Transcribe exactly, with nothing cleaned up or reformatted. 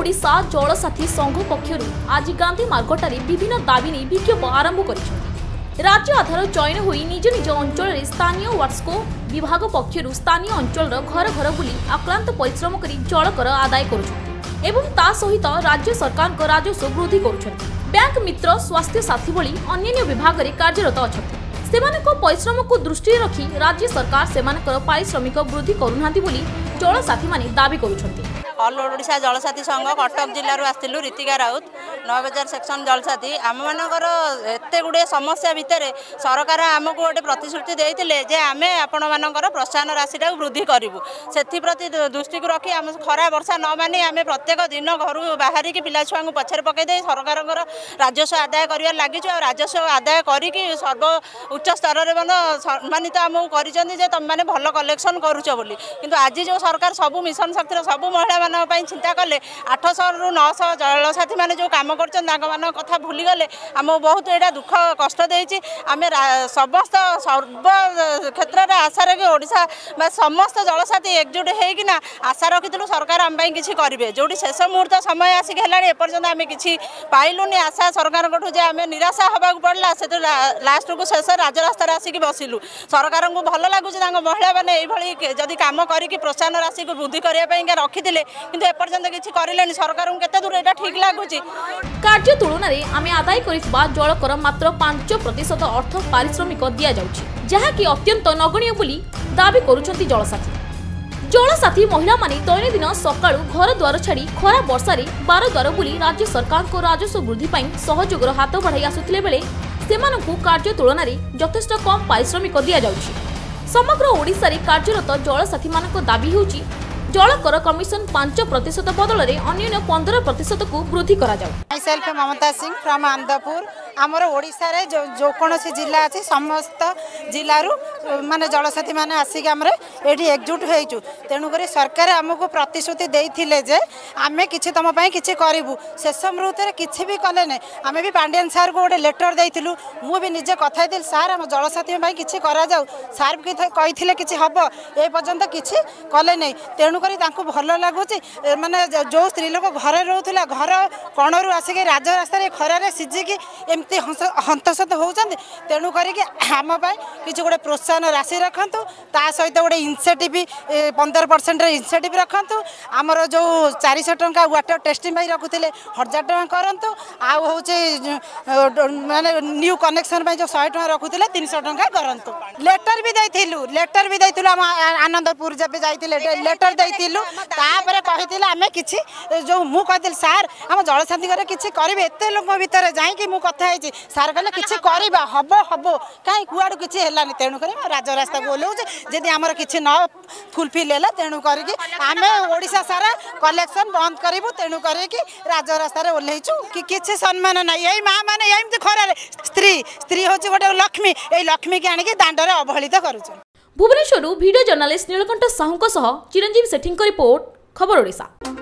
ओडिशा जल साथी संघ पक्षर आज गांधी मार्गटार विभिन्न दाबी नहीं विक्षोभ आरंभ कर राज्य आधार चयन हो निज निज अंचल स्थानीय वार्स्को विभाग पक्षर स्थानीय अंचल घर घर बुली आक्रांत परिश्रम कर जलकर आदाय करुत राज्य सरकार राजस्व वृद्धि कर मित्र स्वास्थ्य साथी भली अन्य विभाग में कार्यरत अच्छा सेमानक परिश्रम को दृष्टि रखी राज्य सरकार सेमानकर पारिश्रमिक वृद्धि करूनांती बोली जल साथी माने दाबी करूछंती। ऑल ओडिशा जल साथी संघ कटक जिल्ला रु आस्तिलु रीतिका राउत नवबजार सेक्शन जल साथी आम मानकर एते गुडे समस्या भितर सरकार आमको गोटे प्रतिश्रुति देइतिले जे आमे आपण मानकर प्रोत्साहन राशिटा वृद्धि करिवु सेथि प्रति दृष्टि रखी आम खरा वर्षा न माने आमे प्रत्येक दिन घर बाहर की पिला छुआंग पछर पके दे सरकारकर राजस्व आदाय करिया लागिछ आ राजस्व आदाय करी कि सर्व उच्च स्तर रे मन सम्मानित आमो करिसेन जे तम माने भलो कलेक्शन करूछ बोली किंतु आज जो सरकार सबू मिशन शक्ति सबू महिला मानी चिंता कले आठश रु नौश जल साथी मैंने जो कम कर कथा भूलीगले आम बहुत यहाँ दुख कष्ट आम समस्त सर्व क्षेत्र में आशा रखी ओडिशा समस्त जल साथी एकजुट होना आशा रखी सरकार आम किसी करेंगे जोटी शेष मुहूर्त समय आसिक एपर्तंत आम कि पाइलुनि आशा सरकार आम निराशा हाँक पड़ा से लास्ट को शेष राजरास्त आसिक बसिलु सरकार को भल लगुच महिला मैंने जदि कम करके प्रोत्साहन राशि को वृद्धि करने रखी किंतु एपर्यंत किसी करें सरकार को दूर यहाँ ठीक लगुच कार्य तुलन आम आदाय जलकर मात्र पांच प्रतिशत अर्थ पारिश्रमिक दि जाऊँगी जहाँकि अत्यंत नगण्य बोली दावी करुँच जलसाथी जलसाथी महिला माने दैनदिन सका घर द्वार छाड़ी खरा वर्षार बार द्वार बुली राज्य सरकार को राजस्व वृद्धिपाई सहयोग हाथ बढ़ाई आसुले बेले कार्य तुलन यथेष्ट कम पारिश्रमिक दि जाऊँगी समग्र ओडिशारे कार्यरत जलसाथी मानक दाबी होउची जलकर कमिशन पांच प्रतिशत बदल में अन्य पंद्रह प्रतिशत को वृद्धि ममता सिंह फ्रॉम आंदापुर आमर ओडिशा रे जो जोकोनोसी जिला अच्छी समस्त जिलू माने जलसाथी मैंने आसिक आम ये एकजुट होइचु तेणुकर सरकार आमको प्रतिश्रुति जे आमे किसी तुम किसी करूँ शेष मुहूर्त किसी भी कले ना आम भी पांडियन सार को गोटे लेटर देलु मुझे निजे कथा सार आम जलसाथी किसी कराऊ सार कही कि हम ए पर्यंत किसी कले ना तेणुकर भल लगुच माने जो स्त्रीलोक घर रोला घर कणरू आसिक राजरास्त खरारे सीझिकी एमती हंतसत होती तेणुक आम किसी गोटे प्रोत्साहन राशि रखु ता सहित गोटे इनसेटिव पंदर परसेंट इनसेटिव रखु आमर जो चार सौ टका वाटर टेस्टिंग रखुले हजार टका करूँ आउ हूँ मैंने न्यू कनेक्शन जो शहे टका रखुले तीन सौ टका करूँ लेटर भी देलु लेटर भी देलु आम आनंदपुर जब लेटर देलु तापर कही आम कि जो मुझे सार आम जलसाथी किसी करेंगे एत लोक भितर जाकि कथा सार कहले किसी करवा हम हम कहीं कुआड़ किसी है तेणुक राजरास्ता ओलाऊे जदि आमर किसी न फुलफिल है तेणुक आम ओडिशा सारा कलेक्शन बंद करूँ तेणुक राजरास्तार ओल्लैचु कि किसी सम्मान ना यही माँ मैंने एमती खरारे स्त्री स्त्री हूँ गोटे लक्ष्मी ये लक्ष्मी की आणिक दाण्डर अवहेलित करुच्च। भुवनेश्वर वीडियो जर्नालीस्ट नीलकंठ साहू सह चिरंजीवी सेठी रिपोर्ट खबर ओडिशा।